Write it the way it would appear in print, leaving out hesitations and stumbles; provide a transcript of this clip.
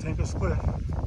Tinker Cliffs.